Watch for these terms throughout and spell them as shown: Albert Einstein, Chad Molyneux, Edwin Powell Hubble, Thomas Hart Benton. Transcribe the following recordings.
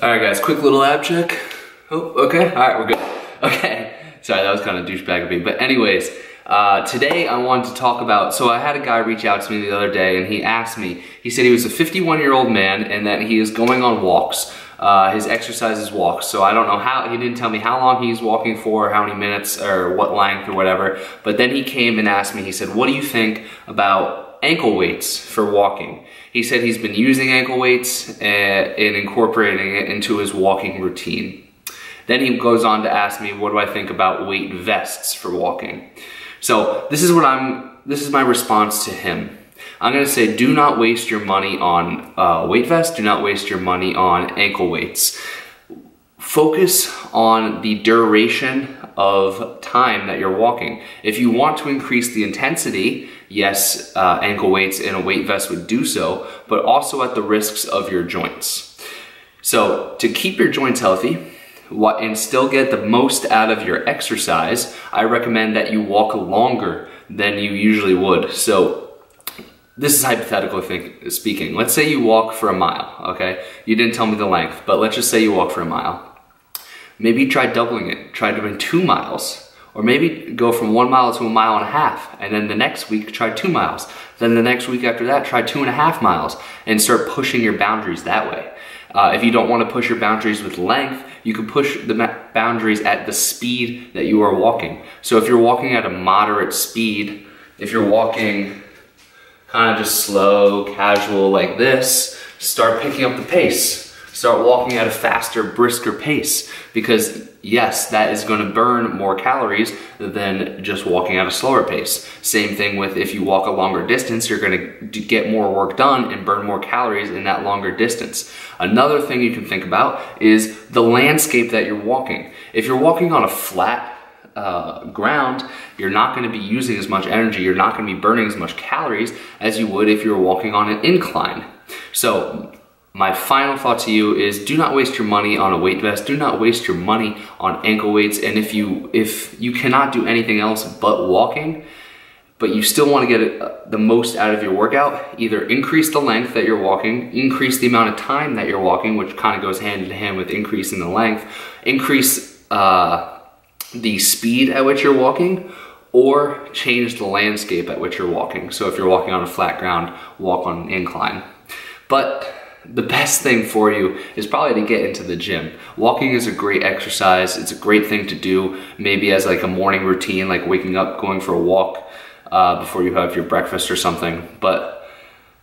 All right, guys, quick little ab check. Oh, okay, all right, we're good. Okay, sorry, that was kind of douchebag of me. But anyways, today I wanted to talk about, so I had a guy reach out to me the other day, and he asked me, he said he was a 51-year-old man and that he is going on walks. His exercise is walks, so I don't know how, he didn't tell me how long he's walking for, how many minutes, or what length, or whatever. But then he came and asked me, he said, what do you think about ankle weights for walking? He said he's been using ankle weights and incorporating it into his walking routine. Then he goes on to ask me, what do I think about weight vests for walking? So this is my response to him. I'm gonna say, do not waste your money on weight vests, do not waste your money on ankle weights. Focus on the duration of time that you're walking. If you want to increase the intensity, yes, ankle weights and a weight vest would do so, but also at the risks of your joints. So to keep your joints healthy, and still get the most out of your exercise, I recommend that you walk longer than you usually would. So this is hypothetical speaking. Let's say you walk for a mile, okay? You didn't tell me the length, but let's just say you walk for a mile. Maybe try doubling it, try doing 2 miles. Or maybe go from 1 mile to a mile and a half, and then the next week try 2 miles. Then the next week after that, try 2.5 miles, and start pushing your boundaries that way. If you don't want to push your boundaries with length, you can push the boundaries at the speed that you are walking. So if you're walking at a moderate speed, if you're walking kind of just slow, casual like this, start picking up the pace. Start walking at a faster, brisker pace, because yes, that is going to burn more calories than just walking at a slower pace. Same thing with if you walk a longer distance, you're going to get more work done and burn more calories in that longer distance. Another thing you can think about is the landscape that you're walking. If you're walking on a flat ground, you're not going to be using as much energy, you're not going to be burning as much calories as you would if you're walking on an incline. So my final thought to you is, do not waste your money on a weight vest, do not waste your money on ankle weights, and if you cannot do anything else but walking, but you still want to get the most out of your workout, either increase the length that you're walking, increase the amount of time that you're walking, which kind of goes hand in hand with increasing the length, increase the speed at which you're walking, or change the landscape at which you're walking. So if you're walking on a flat ground, walk on an incline. But the best thing for you is probably to get into the gym. Walking is a great exercise. It's a great thing to do, maybe as like a morning routine, like waking up, going for a walk before you have your breakfast or something. But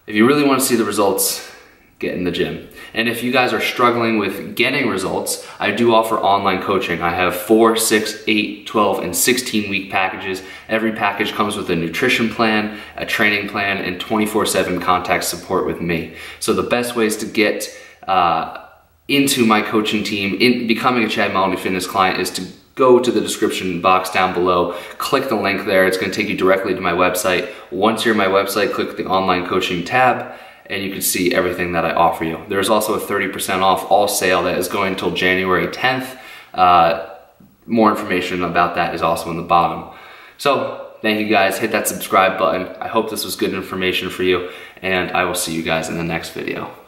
if you really want to see the results, get in the gym. And if you guys are struggling with getting results, I do offer online coaching. I have 4, 6, 8, 12, and 16-week packages. Every package comes with a nutrition plan, a training plan, and 24/7 contact support with me. So the best ways to get into my coaching team, in becoming a Chad Molyneux Fitness client, is to go to the description box down below, click the link there. It's going to take you directly to my website. Once you're at my website, click the online coaching tab, and you can see everything that I offer you. There's also a 30% off all sale that is going until January 10th. More information about that is also in the bottom. So thank you guys, hit that subscribe button. I hope this was good information for you, and I will see you guys in the next video.